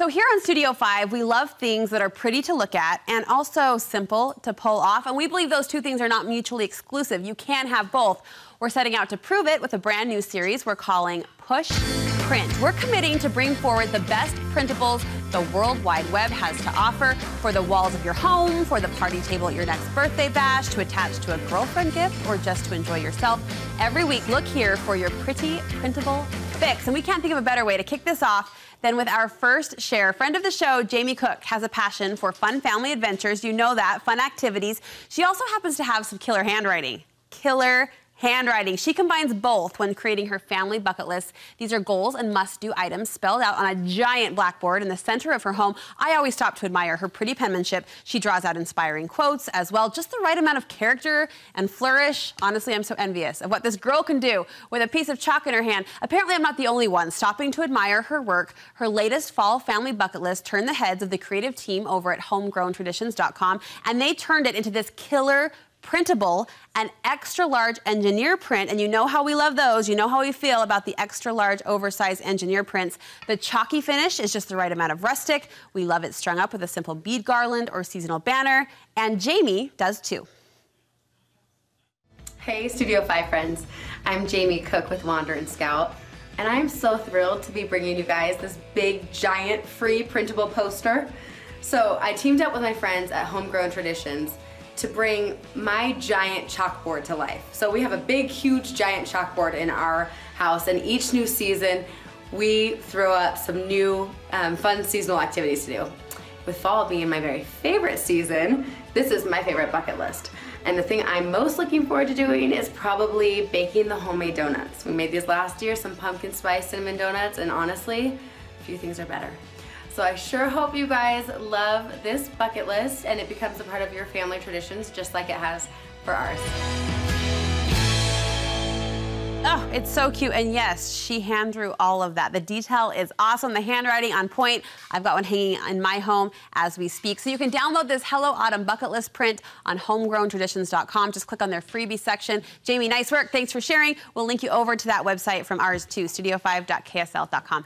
So here on Studio 5, we love things that are pretty to look at and also simple to pull off. And we believe those two things are not mutually exclusive. You can have both. We're setting out to prove it with a brand new series we're calling Push Print. We're committing to bring forward the best printables the World Wide Web has to offer for the walls of your home, for the party table at your next birthday bash, to attach to a girlfriend gift, or just to enjoy yourself. Every week, look here for your pretty printable fix. And we can't think of a better way to kick this off Then with our first share. Friend of the show, Jamie Cook, has a passion for fun family adventures. You know that, fun activities. She also happens to have some killer handwriting. Killer handwriting. She combines both when creating her family bucket list. These are goals and must-do items spelled out on a giant blackboard in the center of her home. I always stop to admire her pretty penmanship. She draws out inspiring quotes as well, just the right amount of character and flourish. Honestly, I'm so envious of what this girl can do with a piece of chalk in her hand. Apparently, I'm not the only one stopping to admire her work. Her latest fall family bucket list turned the heads of the creative team over at homegrowntraditions.com, and they turned it into this killer printable, an extra large engineer print. And you know how we love those. You know how we feel about the extra large oversized engineer prints. The chalky finish is just the right amount of rustic. We love it strung up with a simple bead garland or seasonal banner. And Jamie does too. Hey Studio 5 friends, I'm Jamie Cook with Wander and Scout, and I'm so thrilled to be bringing you guys this big giant free printable poster. So I teamed up with my friends at Homegrown Traditions to bring my giant chalkboard to life. So we have a big, huge, giant chalkboard in our house, and each new season, we throw up some new fun seasonal activities to do. With fall being my very favorite season, this is my favorite bucket list. And the thing I'm most looking forward to doing is probably baking the homemade donuts. We made these last year, some pumpkin spice cinnamon donuts, and honestly, few things are better. So I sure hope you guys love this bucket list and it becomes a part of your family traditions just like it has for ours. Oh, it's so cute. And yes, she hand drew all of that. The detail is awesome. The handwriting on point. I've got one hanging in my home as we speak. So you can download this Hello Autumn Bucket List print on homegrowntraditions.com. Just click on their freebie section. Jamie, nice work. Thanks for sharing. We'll link you over to that website from ours too, studio5.ksl.com.